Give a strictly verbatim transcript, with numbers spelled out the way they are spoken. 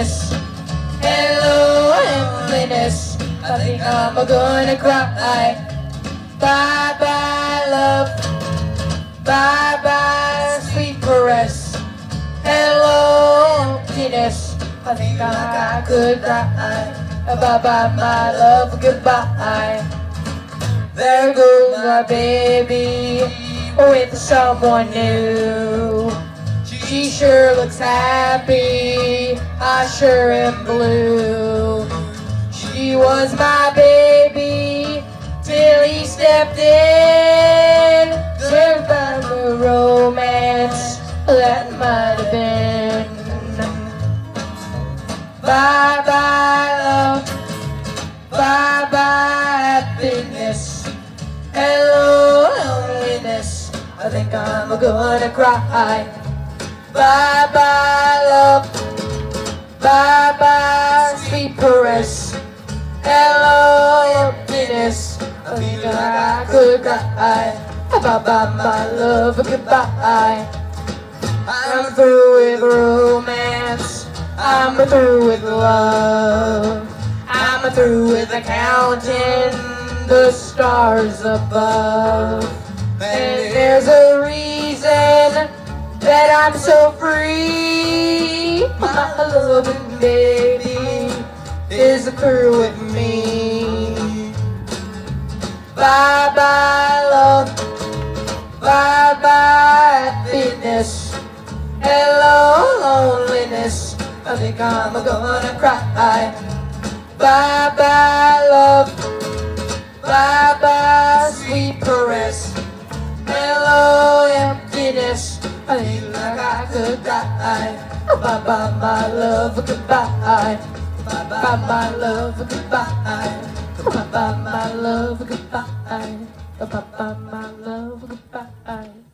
emptiness. Hello, emptiness. I think I'm gonna cry. Bye bye, love. Bye bye, sleepless. Hello, emptiness. I think I could die. Bye bye, my love. Goodbye. There goes my baby with someone new. She sure looks happy, I sure am blue. She was my baby till he stepped in. Learned about the romance that might have been. Bye bye love, bye bye happiness. Hello loneliness, I think I'm gonna cry. Bye bye love, bye bye sweet caress. Hello emptiness, I think I could cry. Bye bye my love, goodbye. I'm through with romance, I'm through with love. I'm through with counting the stars above. And there's a reason that I'm so free. My loving baby is through with me. Bye bye love, bye bye happiness. Hello loneliness, I think I'm gonna cry. Bye bye love, bye bye sweet caress. Hello emptiness, I think I could die. Bye bye my love, goodbye. Bye bye my love, goodbye. Bye bye my love, goodbye. Bye bye my love, goodbye.